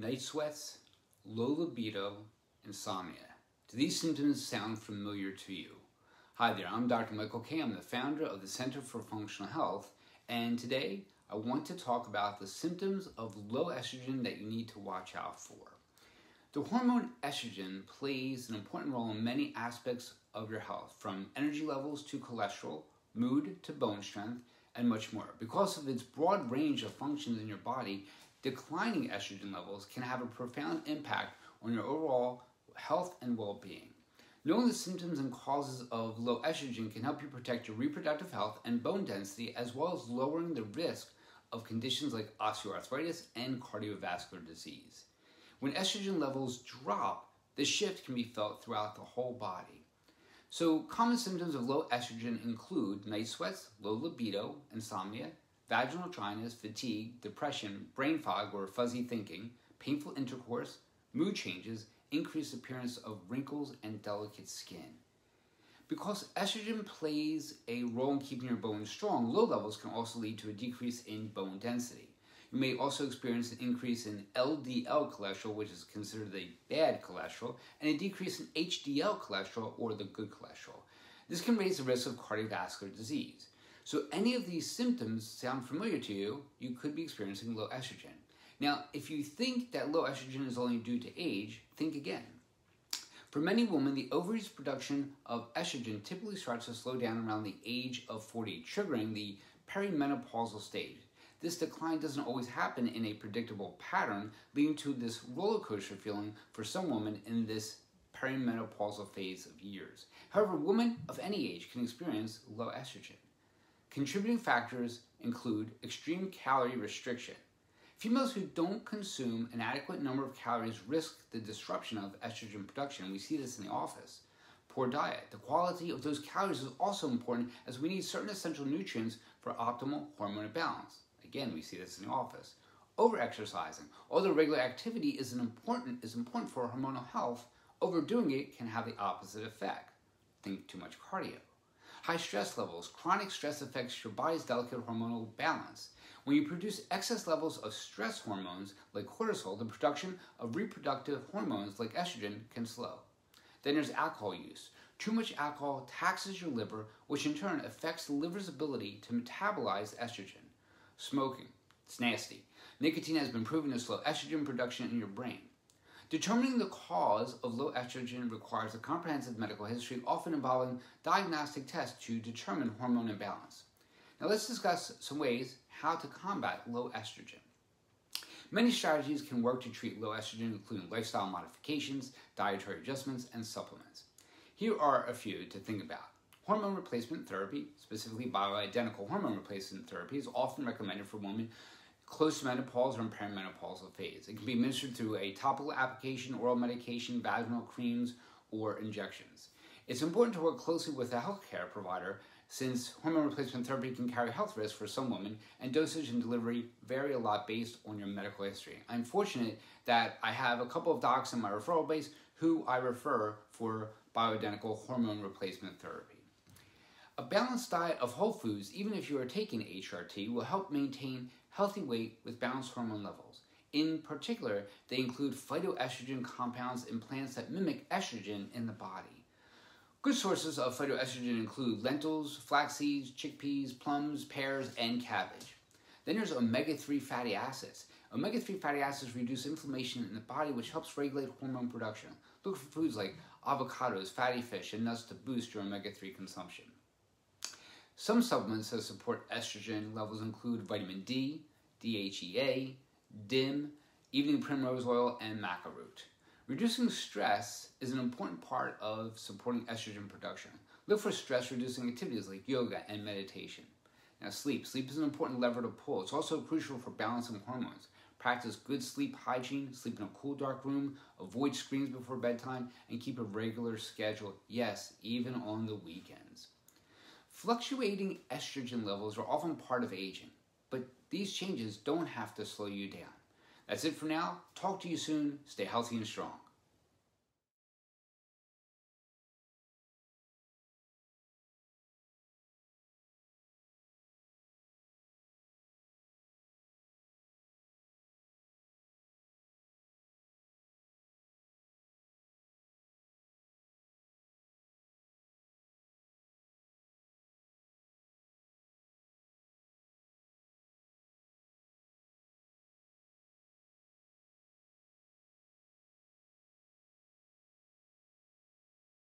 night sweats, low libido, insomnia. Do these symptoms sound familiar to you? Hi there, I'm Dr. Michael Kaye. I'm the founder of the Center for Functional Health, and today I want to talk about the symptoms of low estrogen that you need to watch out for. The hormone estrogen plays an important role in many aspects of your health, from energy levels to cholesterol, mood to bone strength, and much more. Because of its broad range of functions in your body, declining estrogen levels can have a profound impact on your overall health and well-being. Knowing the symptoms and causes of low estrogen can help you protect your reproductive health and bone density, as well as lowering the risk of conditions like osteoarthritis and cardiovascular disease. When estrogen levels drop, the shift can be felt throughout the whole body. So common symptoms of low estrogen include night sweats, low libido, insomnia, vaginal dryness, fatigue, depression, brain fog or fuzzy thinking, painful intercourse, mood changes, increased appearance of wrinkles and delicate skin. Because estrogen plays a role in keeping your bones strong, low levels can also lead to a decrease in bone density. You may also experience an increase in LDL cholesterol, which is considered the bad cholesterol, and a decrease in HDL cholesterol, or the good cholesterol. This can raise the risk of cardiovascular disease. So any of these symptoms sound familiar to you, you could be experiencing low estrogen. Now, if you think that low estrogen is only due to age, think again. For many women, the ovaries production of estrogen typically starts to slow down around the age of 40, triggering the perimenopausal stage. This decline doesn't always happen in a predictable pattern, leading to this roller coaster feeling for some women in this perimenopausal phase of years. However, women of any age can experience low estrogen. Contributing factors include extreme calorie restriction. Females who don't consume an adequate number of calories risk the disruption of estrogen production. We see this in the office. Poor diet. The quality of those calories is also important, as we need certain essential nutrients for optimal hormone balance. Again, we see this in the office. Over-exercising. Although regular activity is important for hormonal health, overdoing it can have the opposite effect. Think too much cardio. High stress levels. Chronic stress affects your body's delicate hormonal balance. When you produce excess levels of stress hormones like cortisol, the production of reproductive hormones like estrogen can slow. Then there's alcohol use. Too much alcohol taxes your liver, which in turn affects the liver's ability to metabolize estrogen. Smoking. It's nasty. Nicotine has been proven to slow estrogen production in your brain. Determining the cause of low estrogen requires a comprehensive medical history, often involving diagnostic tests to determine hormone imbalance. Now let's discuss some ways how to combat low estrogen. Many strategies can work to treat low estrogen, including lifestyle modifications, dietary adjustments, and supplements. Here are a few to think about. Hormone replacement therapy, specifically bioidentical hormone replacement therapy, is often recommended for women close to menopause or in perimenopausal phase. It can be administered through a topical application, oral medication, vaginal creams, or injections. It's important to work closely with a healthcare provider, since hormone replacement therapy can carry health risks for some women, and dosage and delivery vary a lot based on your medical history. I'm fortunate that I have a couple of docs in my referral base who I refer for bioidentical hormone replacement therapy. A balanced diet of whole foods, even if you are taking HRT, will help maintain healthy weight with balanced hormone levels. In particular, they include phytoestrogen compounds in plants that mimic estrogen in the body. Good sources of phytoestrogen include lentils, flax seeds, chickpeas, plums, pears, and cabbage. Then there's omega-3 fatty acids. Omega-3 fatty acids reduce inflammation in the body, which helps regulate hormone production. Look for foods like avocados, fatty fish, and nuts to boost your omega-3 consumption. Some supplements that support estrogen levels include vitamin D, DHEA, DIM, evening primrose oil, and maca root. Reducing stress is an important part of supporting estrogen production. Look for stress-reducing activities like yoga and meditation. Now sleep. Sleep is an important lever to pull. It's also crucial for balancing hormones. Practice good sleep hygiene, sleep in a cool, dark room, avoid screens before bedtime, and keep a regular schedule, yes, even on the weekends. Fluctuating estrogen levels are often part of aging, but these changes don't have to slow you down. That's it for now. Talk to you soon. Stay healthy and strong.